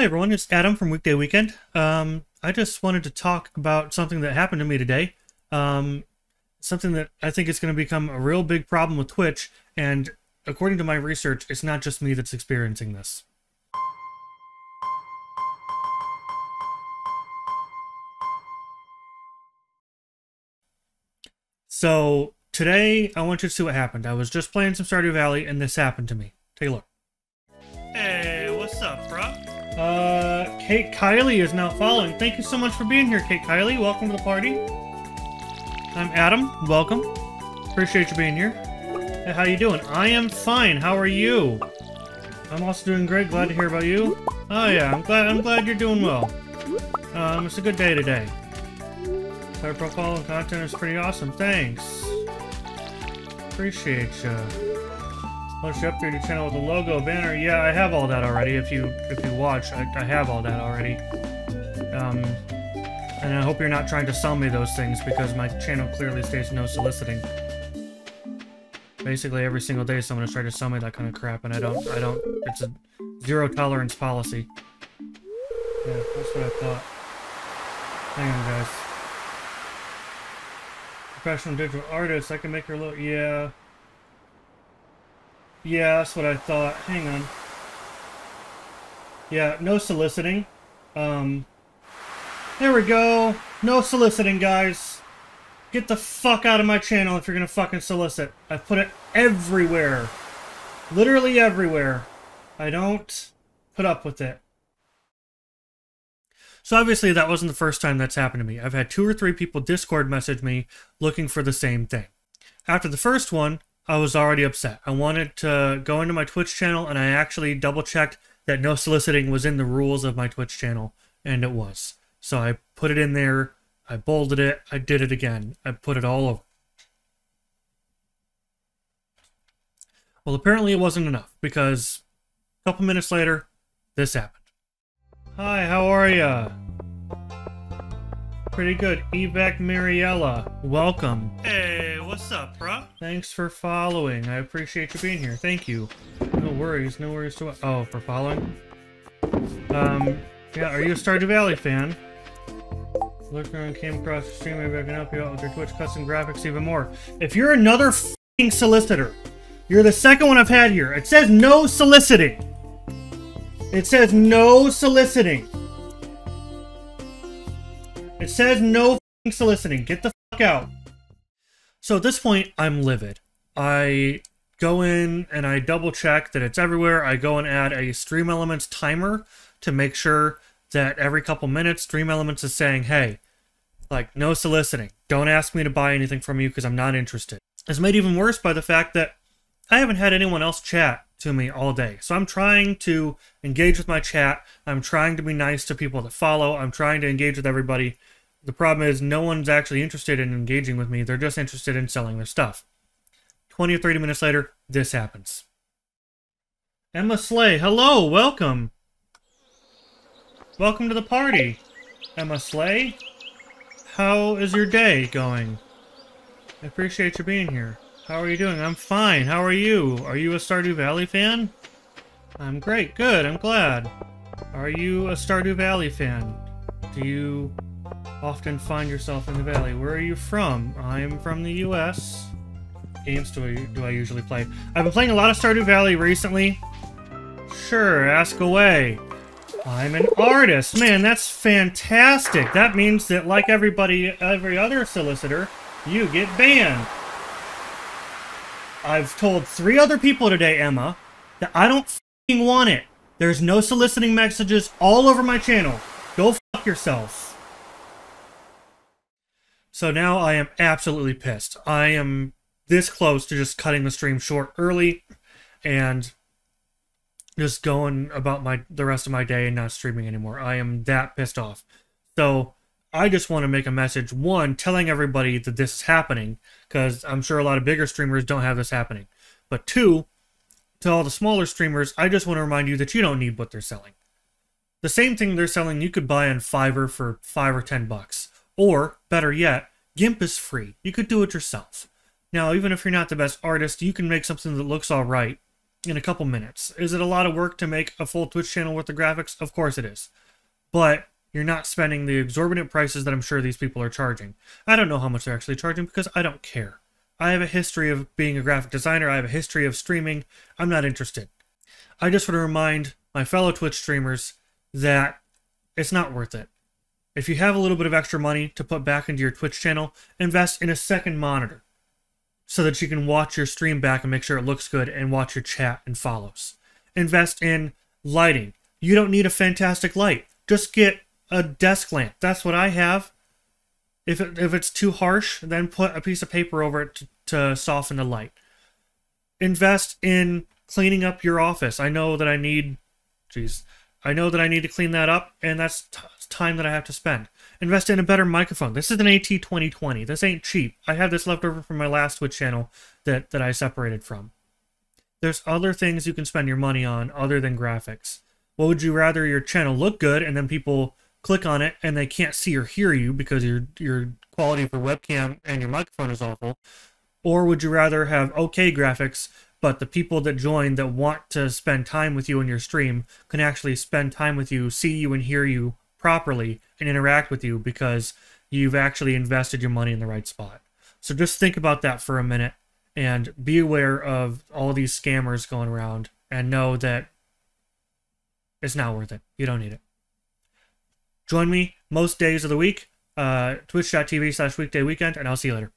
Hi everyone, it's Adam from Weekday Weekend. I just wanted to talk about something that happened to me today. Something that I think is going to become a real big problem with Twitch, and according to my research, it's not just me that's experiencing this. So today, I want you to see what happened. I was just playing some Stardew Valley and this happened to me. Take a look. Hey, what's up, bro? Kate Kylie is now following. Thank you so much for being here, Kate Kylie. Welcome to the party. I'm Adam. Welcome. Appreciate you being here. Hey, how you doing? I am fine. How are you? I'm also doing great. Glad to hear about you. Oh yeah, I'm glad you're doing well. It's a good day today. Our profile and content is pretty awesome. Thanks. Appreciate you. Once you upgrade your channel with the logo banner, yeah, I have all that already. If you watch, I have all that already. And I hope you're not trying to sell me those things because my channel clearly states no soliciting. Basically, every single day someone is trying to sell me that kind of crap, and I don't. It's a zero tolerance policy. Yeah, that's what I thought. Hang on, guys. Professional digital artist, I can make her look. Yeah. Yeah, that's what I thought. Hang on. Yeah, no soliciting. There we go. No soliciting, guys. Get the fuck out of my channel if you're gonna fucking solicit. I put it everywhere. Literally everywhere. I don't put up with it. So obviously that wasn't the first time that's happened to me. I've had 2 or 3 people Discord message me looking for the same thing. After the first one, I was already upset. I wanted to go into my Twitch channel, and I actually double-checked that no soliciting was in the rules of my Twitch channel, and it was. So I put it in there, I bolded it, I did it again. I put it all over. Well, apparently it wasn't enough, because a couple minutes later, this happened. Hi, how are ya? Pretty good. Evac Mariella, welcome. Hey, what's up, bro? Thanks for following. I appreciate you being here. Thank you. No worries. No worries to... Oh, for following? Yeah, are you a Stardew Valley fan? Looked around, came across the stream. Maybe I can help you out with your Twitch custom graphics even more. If you're another f***ing solicitor, you're the second one I've had here. It says no soliciting. It says no soliciting. It says no f***ing soliciting. Get the f*** out. So at this point, I'm livid. I go in and I double check that it's everywhere. I go and add a Stream Elements timer to make sure that every couple minutes, Stream Elements is saying, hey, like, no soliciting. Don't ask me to buy anything from you because I'm not interested. It's made even worse by the fact that I haven't had anyone else chat to me all day. So I'm trying to engage with my chat. I'm trying to be nice to people that follow. I'm trying to engage with everybody. The problem is no one's actually interested in engaging with me. They're just interested in selling their stuff. 20 or 30 minutes later, this happens. Emma Slay, hello, welcome. Welcome to the party, Emma Slay. How is your day going? I appreciate you being here. How are you doing? I'm fine. How are you? Are you a Stardew Valley fan? I'm great. Good. I'm glad. Are you a Stardew Valley fan? Do you often find yourself in the valley? Where are you from? I'm from the US. What games do I usually play? I've been playing a lot of Stardew Valley recently. Sure, ask away. I'm an artist. Man, that's fantastic. That means that like every other solicitor, you get banned. I've told 3 other people today, Emma, that I don't f***ing want it. There's no soliciting messages all over my channel. Go f*** yourself. So now I am absolutely pissed. I am this close to just cutting the stream short early and just going about the rest of my day and not streaming anymore. I am that pissed off. So I just want to make a message, one, telling everybody that this is happening, because I'm sure a lot of bigger streamers don't have this happening. But 2, to all the smaller streamers, I just want to remind you that you don't need what they're selling. The same thing they're selling you could buy on Fiverr for $5 or $10. Or, better yet, GIMP is free. You could do it yourself. Now, even if you're not the best artist, you can make something that looks alright in a couple minutes. Is it a lot of work to make a full Twitch channel with the graphics? Of course it is. But you're not spending the exorbitant prices that I'm sure these people are charging. I don't know how much they're actually charging because I don't care. I have a history of being a graphic designer. I have a history of streaming. I'm not interested. I just want to remind my fellow Twitch streamers that it's not worth it. If you have a little bit of extra money to put back into your Twitch channel, invest in a second monitor so that you can watch your stream back and make sure it looks good and watch your chat and follows. Invest in lighting. You don't need a fantastic light. Just get a desk lamp. That's what I have. If it's too harsh, then put a piece of paper over it to soften the light. Invest in cleaning up your office. I know that I need... Jeez. I know that I need to clean that up, and that's time that I have to spend. Invest in a better microphone. This is an AT2020. This ain't cheap. I have this left over from my last Twitch channel that I separated from. There's other things you can spend your money on other than graphics. What would you rather? Your channel look good, and then people click on it, and they can't see or hear you because your quality for webcam and your microphone is awful? Or would you rather have okay graphics, but the people that join that want to spend time with you in your stream can actually spend time with you, see you and hear you properly, and interact with you because you've actually invested your money in the right spot? So just think about that for a minute and be aware of all these scammers going around and know that it's not worth it. You don't need it. Join me most days of the week, twitch.tv/weekdayweekend, and I'll see you later.